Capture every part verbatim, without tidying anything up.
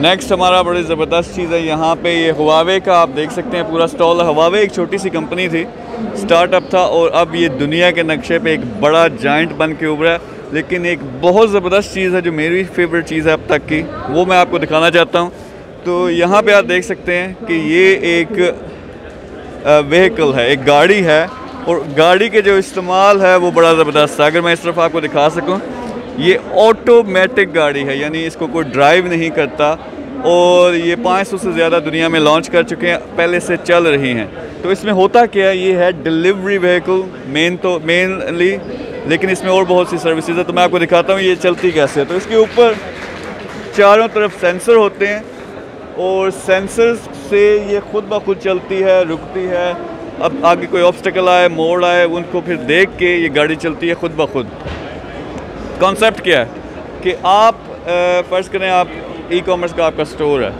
Next हमारा बड़ी ज़बरदस्त चीज़ है यहाँ पे, ये हुआवे का आप देख सकते हैं पूरा स्टॉल। हुआवे एक छोटी सी कंपनी थी, स्टार्टअप था, और अब ये दुनिया के नक्शे पे एक बड़ा जाइंट बन के उभरा है। लेकिन एक बहुत ज़बरदस्त चीज़ है जो मेरी फेवरेट चीज़ है अब तक की, वो मैं आपको दिखाना चाहता हूँ। तो यहाँ पे आप देख सकते हैं कि ये एक व्हीकल है, एक गाड़ी है, और गाड़ी के जो इस्तेमाल है वो बड़ा ज़बरदस्त है। अगर मैं इस तरफ आपको दिखा सकूँ, ये ऑटोमेटिक गाड़ी है, यानी इसको कोई ड्राइव नहीं करता, और ये पाँच सौ से ज़्यादा दुनिया में लॉन्च कर चुके हैं, पहले से चल रही हैं। तो इसमें होता क्या है, ये है डिलीवरी व्हीकल मेन तो मेनली, लेकिन इसमें और बहुत सी सर्विसेज है। तो मैं आपको दिखाता हूँ ये चलती कैसे है। तो इसके ऊपर चारों तरफ सेंसर होते हैं, और सेंसर से ये खुद ब खुद चलती है, रुकती है। अब आगे कोई ऑब्स्टिकल आए, मोड़ आए, उनको फिर देख के ये गाड़ी चलती है खुद ब खुद। कॉन्सेप्ट क्या है कि आप फर्ज करें आप ई कॉमर्स का आपका स्टोर है,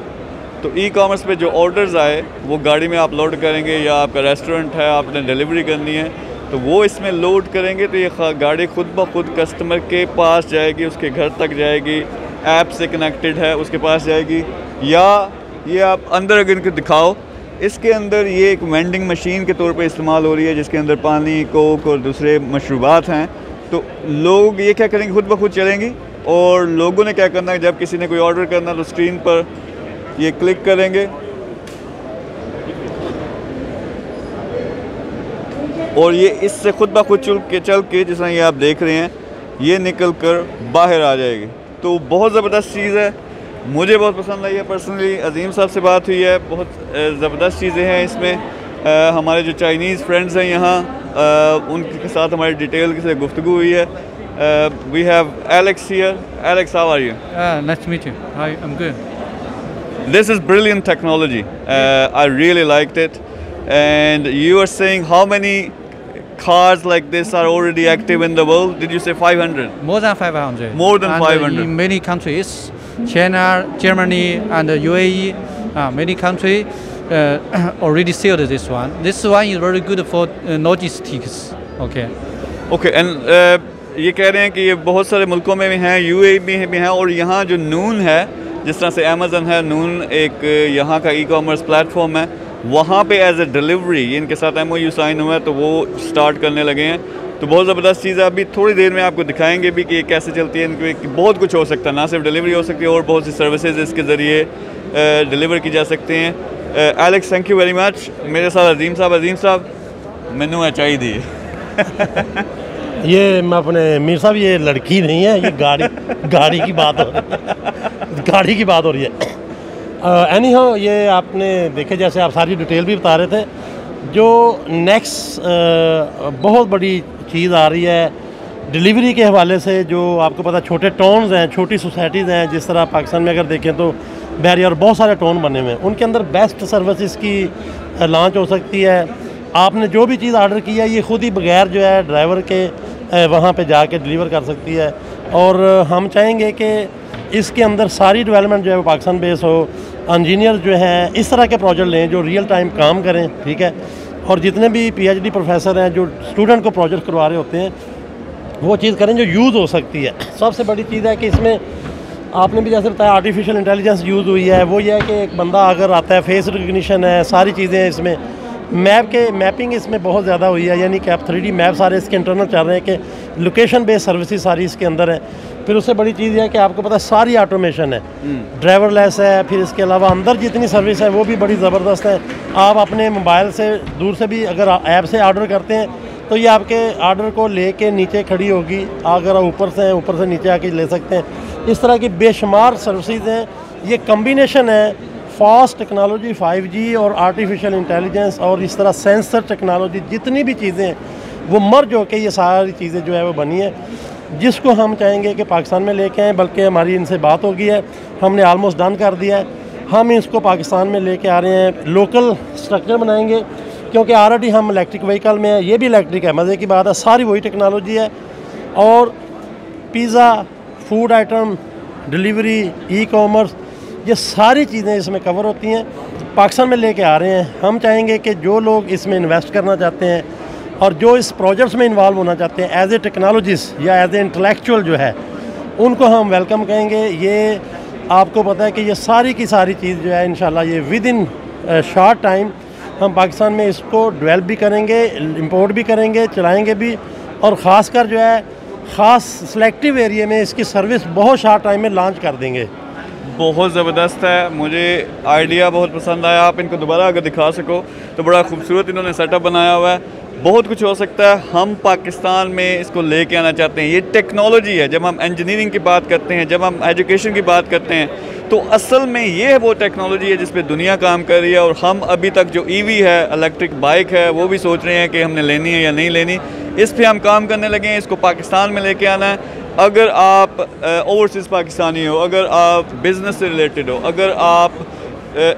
तो ई कॉमर्स पे जो ऑर्डर्स आए वो गाड़ी में आप लोड करेंगे, या आपका रेस्टोरेंट है, आपने डिलीवरी करनी है तो वो इसमें लोड करेंगे। तो ये गाड़ी खुद ब खुद कस्टमर के पास जाएगी, उसके घर तक जाएगी, ऐप से कनेक्टेड है उसके पास जाएगी। या ये आप अंदर अगर इनको दिखाओ, इसके अंदर ये एक वेंडिंग मशीन के तौर पर इस्तेमाल हो रही है, जिसके अंदर पानी, कोक और दूसरे मशरूबात हैं। तो लोग ये क्या करेंगे, खुद ब खुद चलेंगी, और लोगों ने क्या करना है, जब किसी ने कोई ऑर्डर करना तो स्क्रीन पर ये क्लिक करेंगे और ये इससे खुद ब खुद चल के चल के जिस तरह ये आप देख रहे हैं, ये निकल कर बाहर आ जाएगी। तो बहुत ज़बरदस्त चीज़ है, मुझे बहुत पसंद आई है पर्सनली। अजीम साहब से बात हुई है, बहुत ज़बरदस्त चीज़ें हैं इसमें। आ, हमारे जो चाइनीज़ फ्रेंड्स हैं यहाँ, आ, उनके साथ हमारी डिटेल से गुफ्तगू हुई है। We have Alex here. Alex, how are you? Nice to meet you. Hi, I am good. This is brilliant technology, I really liked it. And you are saying how many cars like this are already active in the world? Did you say five hundred? More than five hundred. More than and five hundred. In many countries, China, Germany, and the U A E, uh, many countries uh, already sold this one. This one is very good for uh, logistics. Okay. Okay. And uh, ये कह रहे हैं कि ये बहुत सारे मुल्कों में भी हैं, U A E में भी हैं, और यहाँ जो Noon है, जिस तरह से Amazon है, Noon एक यहाँ का e-commerce platform है, वहाँ पे एज ए डिलीवरी इनके साथ एम ओ यू साइन हुआ है, तो वो स्टार्ट करने लगे हैं। तो बहुत ज़बरदस्त चीज़ है, अभी थोड़ी देर में आपको दिखाएंगे भी कि ये कैसे चलती है। इनको बहुत कुछ हो सकता है, ना सिर्फ डिलीवरी हो सकती है, और बहुत सी सर्विसेज इसके ज़रिए डिलीवर की जा सकती हैं। Alex, thank you very much. मेरे साथ अजीम साहब। अजीम साहब, मैनू है चाहिए ये मैं अपने मीर साहब, ये लड़की नहीं है, ये गाड़ी गाड़ी की बात हो रही है, गाड़ी की बात हो रही है। एनी uh, हो, ये आपने देखे, जैसे आप सारी डिटेल भी बता रहे थे। जो नेक्स्ट uh, बहुत बड़ी चीज़ आ रही है डिलीवरी के हवाले से, जो आपको पता छोटे टाउन्स हैं, छोटी सोसाइटीज़ हैं, जिस तरह पाकिस्तान में अगर देखें तो बहरिया और बहुत सारे टाउन बने हुए हैं, उनके अंदर बेस्ट सर्विसेज की लॉन्च हो सकती है। आपने जो भी चीज़ ऑर्डर की है, ये खुद ही बगैर जो है ड्राइवर के वहाँ पर जाके डिलीवर कर सकती है। और हम चाहेंगे कि इसके अंदर सारी डेवलपमेंट जो है वो पाकिस्तान बेस हो, इंजीनियर जो हैं इस तरह के प्रोजेक्ट लें जो रियल टाइम काम करें, ठीक है। और जितने भी पीएचडी प्रोफेसर हैं जो स्टूडेंट को प्रोजेक्ट करवा रहे होते हैं, वो चीज़ करें जो यूज़ हो सकती है। सबसे बड़ी चीज़ है कि इसमें आपने भी जैसे बताया आर्टिफिशियल इंटेलिजेंस यूज़ हुई है। वो ये है कि एक बंदा अगर आता है, फेस रिकग्निशन है, सारी चीज़ें इसमें, मैप के मैपिंग इसमें बहुत ज़्यादा हुई है, यानी कि आप थ्री डी मैप सारे इसके इंटरनल चल रहे हैं कि लोकेशन बेस्ड सर्विसेज सारी इसके अंदर है। फिर उससे बड़ी चीज़ है कि आपको पता है सारी ऑटोमेशन है, ड्राइवरलेस है। फिर इसके अलावा अंदर जितनी सर्विस है वो भी बड़ी ज़बरदस्त है। आप अपने मोबाइल से दूर से भी अगर ऐप से ऑर्डर करते हैं तो ये आपके ऑर्डर को ले कर नीचे खड़ी होगी, अगर आप ऊपर से ऊपर से नीचे आके ले सकते हैं। इस तरह की बेशुमार सर्विसेज हैं। ये कम्बिनेशन है फास्ट टेक्नोलॉजी, फाइव जी और आर्टिफिशियल इंटेलिजेंस और इस तरह सेंसर टेक्नोलॉजी, जितनी भी चीज़ें वो मर्ज होकर ये सारी चीज़ें जो है वो बनी है, जिसको हम चाहेंगे कि पाकिस्तान में लेके आएँ। बल्कि हमारी इनसे बात हो गई है, हमने आलमोस्ट डन कर दिया है, हम इसको पाकिस्तान में लेके आ रहे हैं। लोकल स्ट्रक्चर बनाएंगे, क्योंकि ऑलरेडी हम इलेक्ट्रिक व्हीकल में है, ये भी इलेक्ट्रिक है, मज़े की बात है, सारी वही टेक्नोलॉजी है। और pizza, food item, delivery, e commerce, ये सारी चीज़ें इसमें कवर होती हैं, पाकिस्तान में लेके आ रहे हैं। हम चाहेंगे कि जो लोग इसमें इन्वेस्ट करना चाहते हैं और जो इस प्रोजेक्ट्स में इन्वॉल्व होना चाहते हैं एज ए टेक्नोलॉजिस्ट या एज ए इंटेलेक्चुअल जो है, उनको हम वेलकम कहेंगे। ये आपको पता है कि ये सारी की सारी चीज़ जो है इंशाल्लाह ये विद इन शॉर्ट टाइम हम पाकिस्तान में इसको डेवलप भी करेंगे, इंपोर्ट भी करेंगे, चलाएंगे भी, और ख़ास कर जो है ख़ास सेलेक्टिव एरिया में इसकी सर्विस बहुत शॉर्ट टाइम में लॉन्च कर देंगे। बहुत ज़बरदस्त है, मुझे आइडिया बहुत पसंद आया। आप इनको दोबारा अगर दिखा सको तो बड़ा खूबसूरत इन्होंने सेटअप बनाया हुआ है। बहुत कुछ हो सकता है, हम पाकिस्तान में इसको लेके आना चाहते हैं। ये टेक्नोलॉजी है, जब हम इंजीनियरिंग की बात करते हैं, जब हम एजुकेशन की बात करते हैं, तो असल में ये वो टेक्नोलॉजी है जिस पे दुनिया काम कर रही है। और हम अभी तक जो ईवी है, इलेक्ट्रिक बाइक है, वो भी सोच रहे हैं कि हमने लेनी है या नहीं लेनी। इस पर हम काम करने लगे हैं, इसको पाकिस्तान में लेके आना है। अगर आप ओवरसीज़ पाकिस्तानी हो, अगर आप बिज़नेस से रिलेटेड हो, अगर आप आ,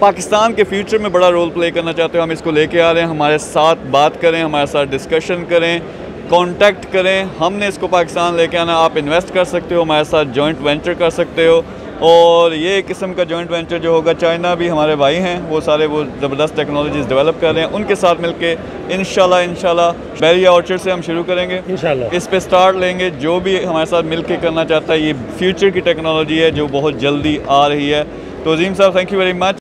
पाकिस्तान के फ्यूचर में बड़ा रोल प्ले करना चाहते हो, हम इसको लेके आ रहे हैं। हमारे साथ बात करें, हमारे साथ डिस्कशन करें, कांटेक्ट करें, हमने इसको पाकिस्तान लेके आना। आप इन्वेस्ट कर सकते हो, हमारे साथ जॉइंट वेंचर कर सकते हो। और ये एक किस्म का जॉइंट वेंचर जो होगा, चाइना भी हमारे भाई हैं, वो सारे वो ज़बरदस्त टेक्नोलॉजीज़ डेवलप कर रहे हैं। उनके साथ मिलकर इंशाल्लाह इंशाल्लाह बैरिया ऑर्चर्ड से हम शुरू करेंगे, इंशाल्लाह इस पे स्टार्ट लेंगे। जो भी हमारे साथ मिलकर करना चाहता है, ये फ्यूचर की टेक्नोलॉजी है जो बहुत जल्दी आ रही है। तो अजीम साहब, थैंक यू वेरी मच।